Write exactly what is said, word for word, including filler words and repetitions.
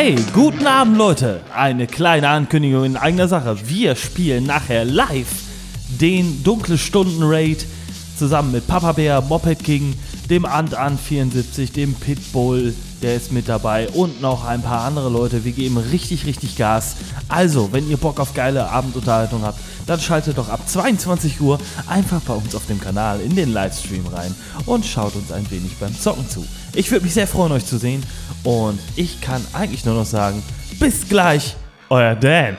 Hey, guten Abend Leute! Eine kleine Ankündigung in eigener Sache. Wir spielen nachher live den Dunkle Stunden Raid zusammen mit Papa Bär, Moppedking, dem Antan vierundsiebzig, dem Pitbull, der ist mit dabei und noch ein paar andere Leute. Wir geben richtig, richtig Gas. Also, wenn ihr Bock auf geile Abendunterhaltung habt, dann schaltet doch ab zweiundzwanzig Uhr einfach bei uns auf dem Kanal in den Livestream rein und schaut uns ein wenig beim Zocken zu. Ich würde mich sehr freuen, euch zu sehen und ich kann eigentlich nur noch sagen, bis gleich, euer Dan.